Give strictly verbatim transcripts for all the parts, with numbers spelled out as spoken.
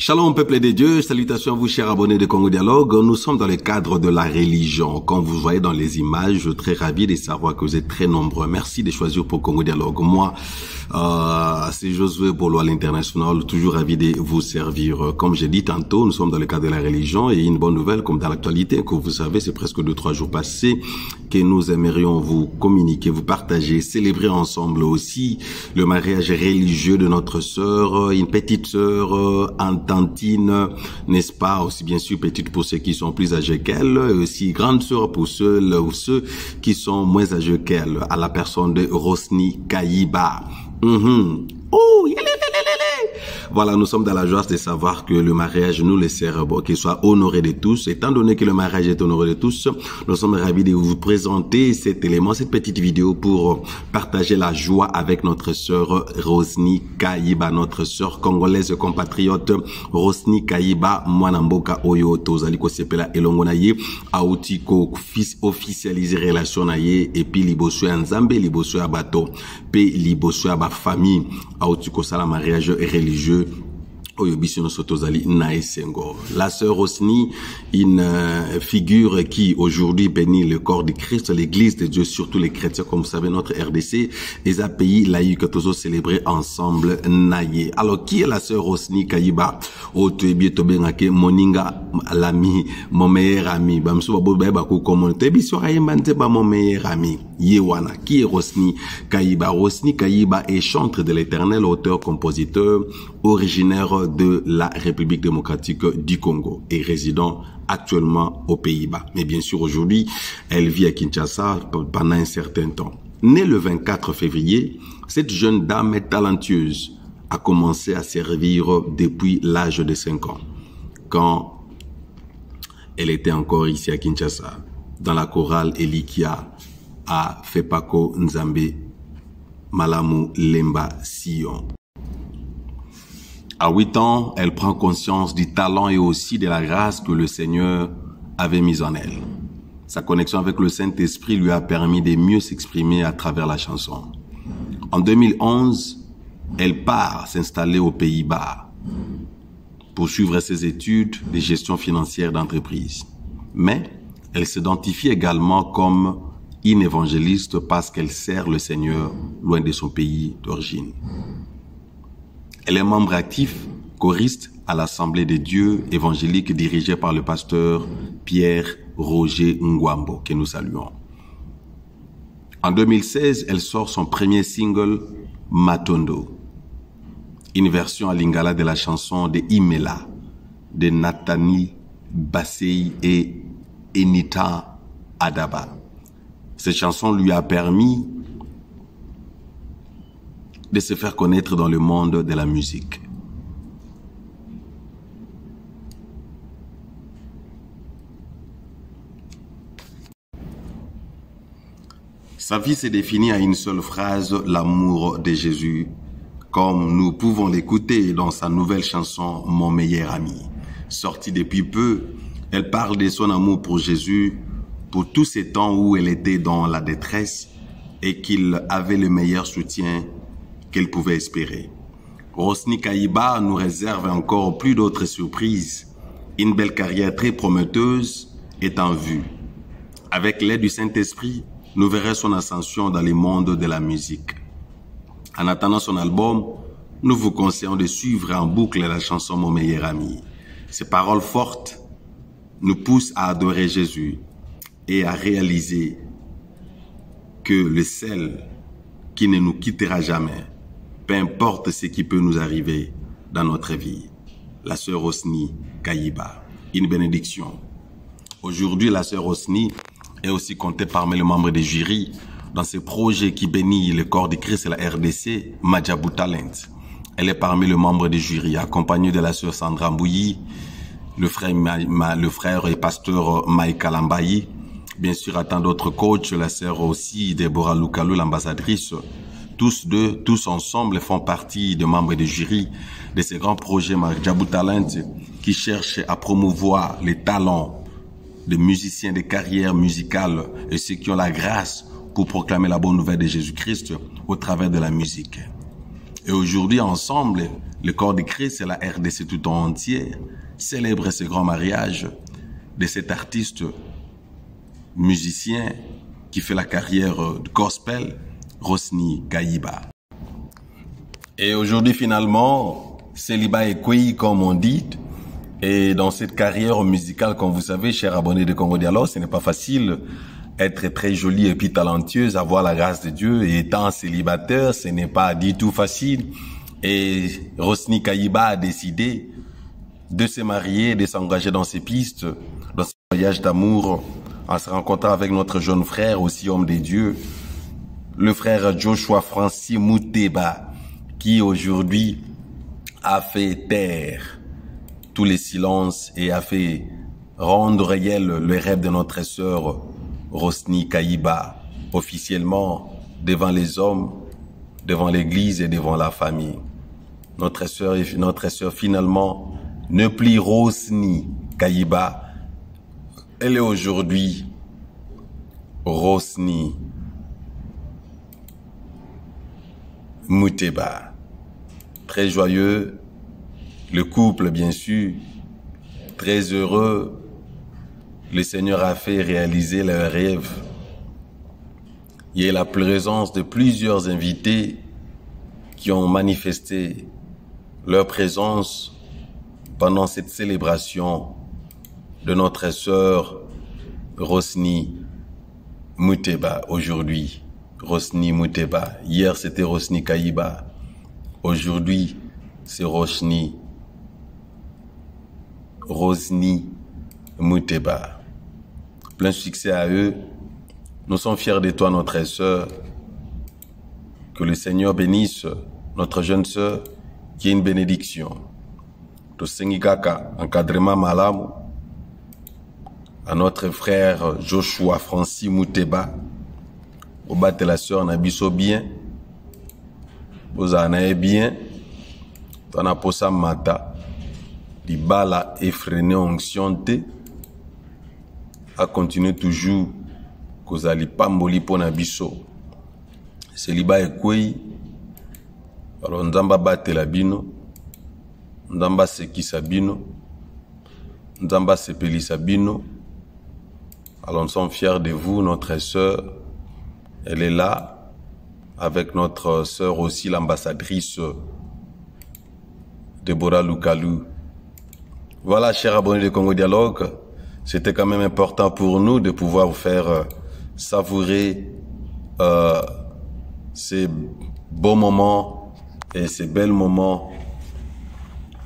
Shalom peuple de Dieu, salutations à vous chers abonnés de Congo Dialogue. Nous sommes dans le cadre de la religion. Comme vous voyez dans les images, je suis très ravi de savoir que vous êtes très nombreux. Merci de choisir pour Congo Dialogue. Moi, euh, c'est Josué Bolo à l'international, toujours ravi de vous servir. Comme j'ai dit tantôt, nous sommes dans le cadre de la religion et une bonne nouvelle, comme dans l'actualité, que vous savez, c'est presque deux, trois jours passés que nous aimerions vous communiquer, vous partager, célébrer ensemble aussi le mariage religieux de notre sœur, une petite sœur, en Tantine, n'est-ce pas, aussi bien sûr petite pour ceux qui sont plus âgés qu'elle, et aussi grande sœur pour ceux ou ceux qui sont moins âgés qu'elle, à la personne de Rosny Kayiba. Mm-hmm. Oh, il est... Voilà, nous sommes dans la joie de savoir que le mariage, nous le célébrons, qu'il soit honoré de tous. Étant donné que le mariage est honoré de tous, nous sommes ravis de vous présenter cet élément, cette petite vidéo pour partager la joie avec notre sœur Rosny Kayiba, notre sœur congolaise compatriote Rosny Kayiba, Mwanamboka Oyo Tozali Kosepela Elongonaye, Autiko officialiser relation naye et puis Liboswe Nzambe, Liboswe Abato, puis Liboswe Aba famille, Autiko Sala mariage religieux. La sœur Rosny, une figure qui aujourd'hui bénit le corps du Christ, l'église de Dieu, surtout les chrétiens, comme vous savez, notre R D C, les a pays laïques, tous célébrés ensemble, naïe. Alors, qui est la sœur Rosny Kayiba? Oh, tu es bien, tu es bien, moninga, l'ami, mon meilleur ami. Bamsou, babou, babou, commenté, bisoraye, mante, ba, mon meilleur ami. Yewana, qui est Rosny Kayiba? Rosny Kayiba est chantre de l'éternel, auteur, compositeur, originaire de la République démocratique du Congo et résident actuellement aux Pays-Bas. Mais bien sûr, aujourd'hui, elle vit à Kinshasa pendant un certain temps. Née le vingt-quatre février, cette jeune dame est talentueuse, a commencé à servir depuis l'âge de cinq ans, quand elle était encore ici à Kinshasa, dans la chorale Elikia à Fepako Nzambe Malamu Lemba Sion. À huit ans, elle prend conscience du talent et aussi de la grâce que le Seigneur avait mise en elle. Sa connexion avec le Saint-Esprit lui a permis de mieux s'exprimer à travers la chanson. En deux mille onze, elle part s'installer aux Pays-Bas pour suivre ses études de gestion financière d'entreprise. Mais elle s'identifie également comme une évangéliste parce qu'elle sert le Seigneur loin de son pays d'origine. Elle est membre actif, choriste à l'Assemblée des dieux évangélique dirigée par le pasteur Pierre-Roger Ngwambo, que nous saluons. En deux mille seize, elle sort son premier single, Matondo, une version à Lingala de la chanson de Imela, de Nathani Bassey et Enita Adaba. Cette chanson lui a permis de se faire connaître dans le monde de la musique. Sa vie s'est définie à une seule phrase, l'amour de Jésus, comme nous pouvons l'écouter dans sa nouvelle chanson « Mon meilleur ami ». Sortie depuis peu, elle parle de son amour pour Jésus, pour tous ces temps où elle était dans la détresse et qu'il avait le meilleur soutien qu'elle pouvait espérer. Rosny Kayiba nous réserve encore plus d'autres surprises. Une belle carrière très prometteuse est en vue. Avec l'aide du Saint-Esprit, nous verrons son ascension dans les mondes de la musique. En attendant son album, nous vous conseillons de suivre en boucle la chanson « Mon meilleur ami ». Ces paroles fortes nous poussent à adorer Jésus et à réaliser que le sel qui ne nous quittera jamais, peu importe ce qui peut nous arriver dans notre vie. La sœur Rosny Kayiba, une bénédiction. Aujourd'hui, la sœur Rosny est aussi comptée parmi les membres des jurys dans ce projet qui bénit le corps de Christ et la R D C, Madjabou Talent. Elle est parmi les membres du jury, accompagnée de la sœur Sandra Mbouyi, le frère, le frère et pasteur Mike Alambayi, bien sûr à tant d'autres coachs, la sœur aussi Deborah Lukalu, l'ambassadrice. Tous deux, tous ensemble font partie des membres du jury de ce grand projet Madjabou Talent qui cherche à promouvoir les talents des musiciens de carrière musicale et ceux qui ont la grâce pour proclamer la bonne nouvelle de Jésus-Christ au travers de la musique. Et aujourd'hui, ensemble, le corps de Christ et la R D C tout en entier célèbrent ce grand mariage de cet artiste musicien qui fait la carrière de gospel, Rosny Kayiba. Et aujourd'hui, finalement, célibat et couille, comme on dit, et dans cette carrière musicale, comme vous savez, chers abonnés de Congo Dialogue, ce n'est pas facile. Être très jolie et puis talentueuse, avoir la grâce de Dieu, et étant célibataire, ce n'est pas du tout facile. Et Rosny Kayiba a décidé de se marier, de s'engager dans ses pistes, dans ce voyage d'amour, en se rencontrant avec notre jeune frère, aussi homme des dieux, le frère Joshua Francis Mouteba, qui aujourd'hui a fait taire tous les silences et a fait rendre réel le rêve de notre sœur Rosny Kayiba, officiellement devant les hommes, devant l'Église et devant la famille. Notre sœur, notre sœur finalement ne plie Rosny Kayiba. Elle est aujourd'hui Rosny Mouteba. Très joyeux, le couple bien sûr, très heureux. Le Seigneur a fait réaliser leurs rêves. Il y a la présence de plusieurs invités qui ont manifesté leur présence pendant cette célébration de notre sœur Rosny Mouteba. Aujourd'hui, Rosny Mouteba. Hier, c'était Rosny Kayiba. Aujourd'hui, c'est Rosny Rosny Mouteba. Plein succès à eux. Nous sommes fiers de toi, notre sœur. Que le Seigneur bénisse notre jeune sœur qui est une bénédiction. Tosengi Kaka, encadrement malamu. À notre frère Joshua Francis Mouteba. Au bas de la sœur, on a biso bien. Aux années bien. On a posa mata. Libala effréné onctionté. A continuer toujours que ça pamboli pona biso celiba ekwei alors nzamba batela bino nzamba sekisa bino nzamba sepelisa bino. Alors nous sommes fiers de vous, notre sœur. Elle est là avec notre sœur aussi l'ambassadrice Deborah Lukalu. Voilà, chers abonnés de Congo Dialogue, c'était quand même important pour nous de pouvoir vous faire savourer euh, ces beaux moments et ces belles moments.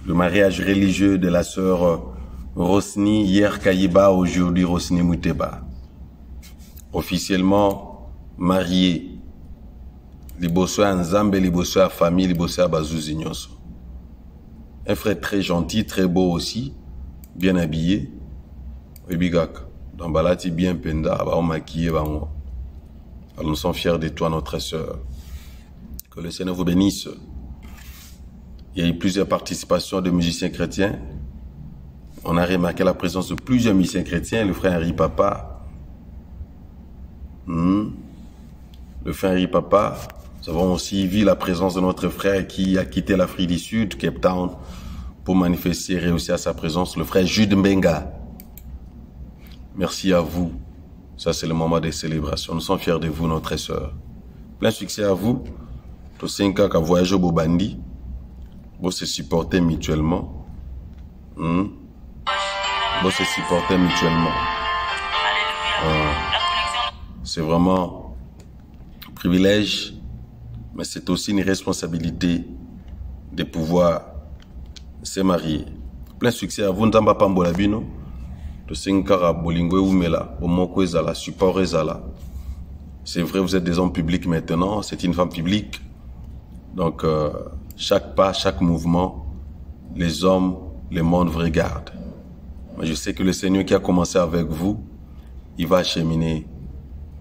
Le mariage religieux de la sœur Rosny, hier Kayiba, aujourd'hui Rosny Mouteba. Officiellement mariée. Liboso à Nzambe, liboso à famille, liboso à Bazouzinyoso. Un frère très gentil, très beau aussi, bien habillé. Bien penda, alors nous sommes fiers de toi, notre sœur. Que le Seigneur vous bénisse. Il y a eu plusieurs participations de musiciens chrétiens. On a remarqué la présence de plusieurs musiciens chrétiens. Le frère Henri Papa. Hmm. Le frère Henri Papa. Nous avons aussi vu la présence de notre frère qui a quitté l'Afrique du Sud, Cape Town, pour manifester et réussir à sa présence. Le frère Jude Mbenga. Merci à vous. Ça, c'est le moment des célébrations. Nous sommes fiers de vous, notre sœur. Plein succès à vous. Tosenka qui a voyagé au Bobandi. Vous se supportez mutuellement. Vous se supportez mutuellement. C'est vraiment un privilège, mais c'est aussi une responsabilité de pouvoir se marier. Plein succès à vous. Nous sommes pas en Bolabino. Tosenka bolingo oumela, omoko ezala, support ezala. C'est vrai, vous êtes des hommes publics maintenant, c'est une femme publique. Donc, euh, chaque pas, chaque mouvement, les hommes, le monde vous regarde. Mais je sais que le Seigneur qui a commencé avec vous, il va cheminer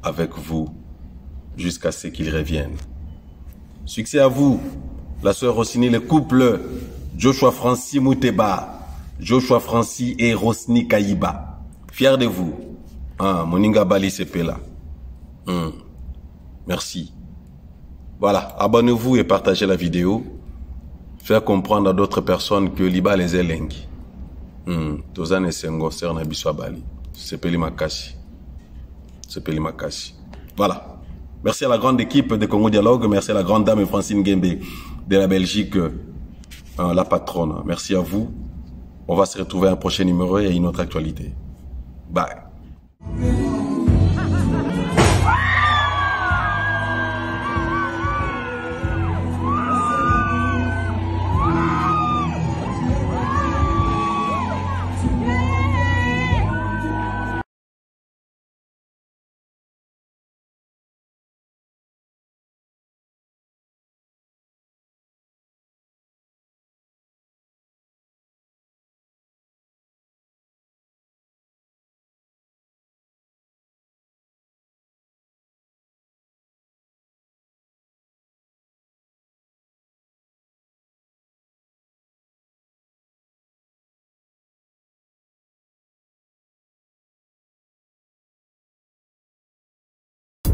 avec vous jusqu'à ce qu'il revienne. Succès à vous, la sœur Rossini, le couple Joshua Francis Mouteba, Joshua Francis et Rosni Kaïba. Fier de vous. Ah, Moninga Bali Sepela. Hum. Merci. Voilà, abonnez-vous et partagez la vidéo. Faire comprendre à d'autres personnes que Liba les élengi. Hum. Tozan et Sengo, Sœur Nabiswa Bali. Sepeli Makasi. Sepeli Makasi. Voilà. Merci à la grande équipe de Congo Dialogue. Merci à la grande dame Francine Guembe de la Belgique, euh, la patronne. Merci à vous. On va se retrouver à un prochain numéro et à une autre actualité. Bye.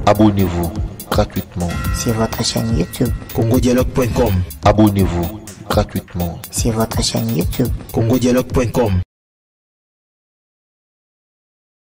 Abonnez-vous gratuitement sur votre chaîne YouTube Congo Dialogue point com. Abonnez-vous gratuitement sur votre chaîne YouTube Congo Dialogue point com.